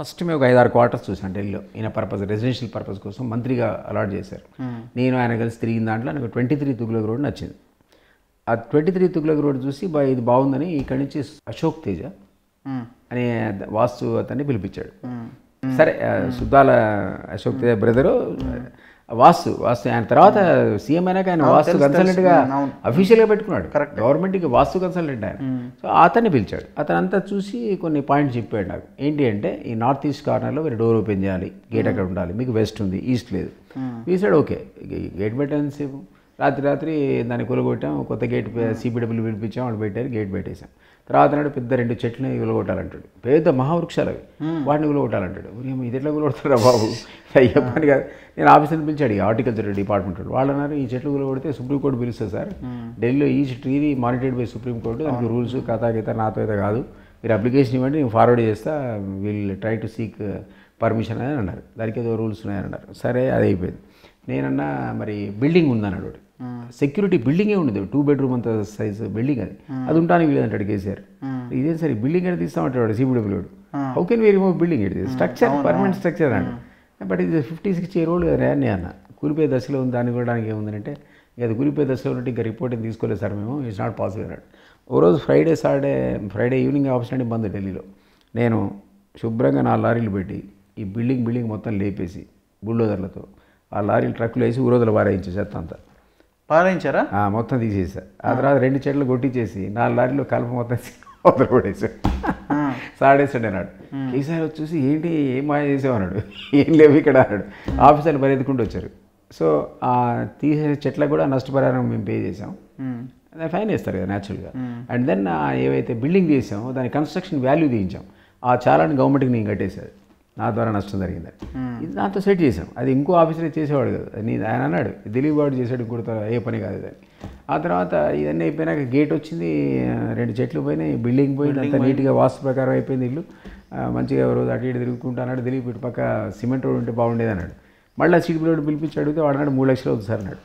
First మేము 5-6 quarters చూసాను ఢిల్లీలో. ఈయన పర్పస్ రెసిడెన్షియల్ పర్పస్ కోసం మంత్రిగా అలాట్ చేశారు. నేను ఆయన కలిసి తిరిగిన దాంట్లో నాకు 23 తుగ్లక్ రోడ్ నచ్చింది. ఆ 23 తుగ్లక్ రోడ్ చూసి ఇది బాగుందని ఇక్కడి నుంచి అశోక్ తేజ అనే వాస్తు అతన్ని పిలిపించాడు. సరే సుద్దాల అశోక్ తేజ బ్రదరు వాస్తు వాస్తు ఆయన తర్వాత సీఎం అయినాక ఆయన వాస్తు కన్సల్టెంట్గా అఫీషియల్గా పెట్టుకున్నాడు. కరెక్ట్, గవర్నమెంట్కి వాస్తు కన్సల్టెంట్ ఆయన. సో అతన్ని పిలిచాడు. అతను అంతా చూసి కొన్ని పాయింట్స్ చెప్పాడు నాకు. ఏంటి అంటే ఈ నార్త్ ఈస్ట్ కార్నర్లో మీరు డోర్ ఓపెన్ చేయాలి, గేట్ అక్కడ ఉండాలి, మీకు వెస్ట్ ఉంది, ఈస్ట్ లేదు. ఈసాడు ఓకే గేట్ పెట్టాను సేపు. రాత్రి దాన్ని కూలగొట్టాం, కొత్త గేట్ సిబిడబ్ల్యూ పిలిపించాం, వాళ్ళు పెట్టారు, గేట్ పెట్టేశాం. తర్వాత నాడు పెద్ద 2 చెట్లని కూలగొట్టాలంటాడు, పెద్ద మహావృక్షాలు అవి, వాటిని కూలగొట్టాలంటాడు. మేము ఇది ఎట్లా కూలగొడతారా బాబు, అయ్యే పని కాదు. నేను ఆఫీసుని పిలిచాడు, హార్టికల్చర్ డిపార్ట్మెంట్ వాళ్ళు అన్నారు ఈ చెట్లు కూలగొడితే సుప్రీంకోర్టు పిలుస్తుంది సార్, ఢిల్లీలో ఈ ట్రీని మానిటర్డ్ బై సుప్రీంకోర్టు, దానికి రూల్స్ కథాగీత నాతో అయితే కాదు, మీరు అప్లికేషన్ ఇవ్వండి నేను ఫార్వర్డ్ చేస్తా, వీళ్ళు ట్రై టు సీక్ పర్మిషన్ అని అన్నారు. దానికి ఏదో రూల్స్ ఉన్నాయని అన్నారు. సరే అది అయిపోయింది. నేనన్నా మరి బిల్డింగ్ ఉందన్నాడు వాడు, సెక్యూరిటీ బిల్డింగే ఉండదు, 2 బెడ్రూమ్ అంత సైజ్ బిల్డింగ్ అది, అది ఉంటానికి వీలేదంటాడు కేసీఆర్. ఇదే సరే బిల్డింగ్ అనేది తీస్తామంటాడు సిబిడబ్ల్యూడు, how can we remove building, it structure permanent structure అని. బట్ ఇది 56 ఇయర్ ఓల్డ్ నే అన్న, కూలిపోయే దశలో ఉంది, దాన్ని కూడడానికి ఏముందంటే అది కూలిపోయే దశలో ఉన్నట్టు ఇంకా రిపోర్ట్ తీసుకోలేదు సార్ మేము, ఇట్స్ నాట్ పాసిబుల్ అన్నాడు. ఓ రోజు ఫ్రైడే ఈవినింగ్ ఆఫీస్ నుండి బంద్ ఢిల్లీలో. నేను శుభ్రంగా 4 లారీలు పెట్టి ఈ బిల్డింగ్ మొత్తం లేపేసి బుల్డోజర్లతో ఆ లారీలు ట్రక్కులు వేసి ఊరోజులు పారాయించే చెత్త అంతా పారాయించారా మొత్తం తీసేసా. ఆ తర్వాత 2 చెట్లు కొట్టించేసి 4 లారీలు కలప మొత్తం అవతల పడేసాడు. సాడేసాడు అన్నాడు. ఈసారి వచ్చేసి ఏంటి ఏం మాయ చేసామన్నాడు, ఏం లేవు ఇక్కడ అన్నాడు. ఆఫీసర్లు పరిగెత్తుకుంటూ వచ్చారు. సో ఆ తీసే చెట్లకు కూడా నష్టపరిహారం మేము పే చేసాం, ఫైన్ వేస్తారు కదా న్యాచురల్గా. అండ్ దెన్ ఏవైతే బిల్డింగ్ చేసామో దాని కన్స్ట్రక్షన్ వాల్యూ తీయించాం, ఆ చాలాని గవర్నమెంట్కి నేను కట్టేశాడు, నా ద్వారా నష్టం జరిగింది. ఇది నాతో సెట్ చేసాం, అది ఇంకో ఆఫీసరే చేసేవాడు కదా, ఆయన అన్నాడు దిలీప్ వాడు చేసాడు కూడా ఏ పని కాదు అని. ఆ తర్వాత ఇవన్నీ అయిపోయినాక గేట్ వచ్చింది, 2 చెట్లు పోయినాయి, బిల్డింగ్ పోయింది, అంత నీట్గా వాస్తు ప్రకారం అయిపోయింది ఇల్లు. మంచిగా రోజు అటు ఇటు తిరుగుకుంటా అన్నాడు దిలీప్, ఇటు పక్క సిమెంట్ రోడ్ ఉంటే బాగుండేది అన్నాడు. మళ్ళీ సిటీ రోడ్డు పిలిపించి అడిగితే వాడు అన్నాడు 3 లక్షలు అవుతుంది సార్ అన్నాడు.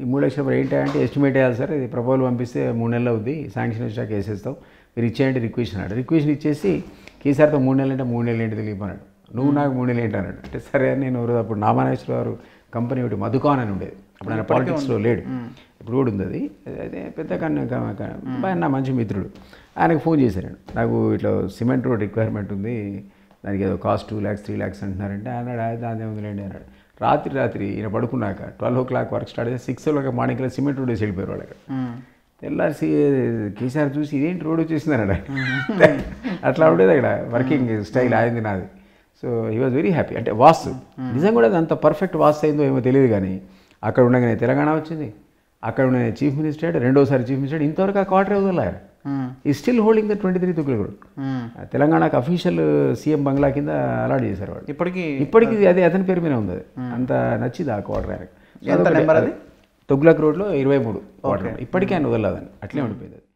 ఈ 3 లక్షలు ఏంటంటే ఎస్టిమేట్ వేయాలి సార్, ఇది ప్రపోజల్ పంపిస్తే 3 నెలలు అవుద్ది, శాంక్షన్ వచ్చాక వేసేస్తాం, మీరు ఇచ్చేయంటే రిక్వెషన్ అన్నాడు. రిక్వెషన్ ఇచ్చేసి కేసీఆర్తో 3 నెలలు అంటే 3 నెలలు ఏంటి దిలీప్ అన్నాడు, నువ్వు నాకు 3 నెలలు ఏంటన్నాడు. అంటే సరే అని నేను రోజు అప్పుడు నామానేశ్వర గారు కంపెనీ ఒకటి మధుకాన్ అని ఉండేది, అప్పుడు ఆయన పాలిటిక్స్లో లేడు, ఇప్పుడు కూడా ఉంది అది, అదే పెద్ద నా మంచి మిత్రుడు. ఆయనకు ఫోన్ చేశాను, నాకు ఇట్లా సిమెంట్ రోడ్ రిక్వైర్మెంట్ ఉంది, దానికి ఏదో కాస్ట్ 2 lakhs 3 lakhs అంటున్నారంటే అన్నాడు, దాని ఏముందిలేండి అన్నాడు. రాత్రి ఈయన పడుకున్నాక 12 o'clock వర్క్ స్టార్ట్ చేసి 6 o'clock మార్నింగ్లో సిమెంట్ రోడ్ వేసి వెళ్ళిపోయారు వాళ్ళకి. తెల్లారి కేసీఆర్ చూసి ఇదేంటి రోడ్ వచ్చేసింది అన్నాడు. అట్లా ఉండేది అక్కడ వర్కింగ్ స్టైల్ అయింది నాది. So he was very happy. అంటే వాస్తు నిజం కూడా అంత పర్ఫెక్ట్ వాస్తు అయిందో ఏమో తెలియదు, కానీ అక్కడ ఉండగానే తెలంగాణ వచ్చింది, అక్కడ ఉండగానే చీఫ్ మినిస్టర్, రెండోసారి చీఫ్ మినిస్టర్, ఇంతవరకు ఆ క్వార్టర్ వదల ఆయన ఈ still holding the 23 Tughlaq road. తెలంగాణకు అఫీషియల్ సీఎం బంగ్లా కింద అలాట్ చేశారు వాళ్ళు. ఇప్పటికీ అదే అతని పేరు మీద ఉంది, అది అంత నచ్చింది ఆ క్వార్టర్ ఆయనకు. తుగ్లక్ రోడ్లో 23 క్వార్టర్ ఇప్పటికీ ఆయన వదలదని అట్లే ఉండిపోయింది.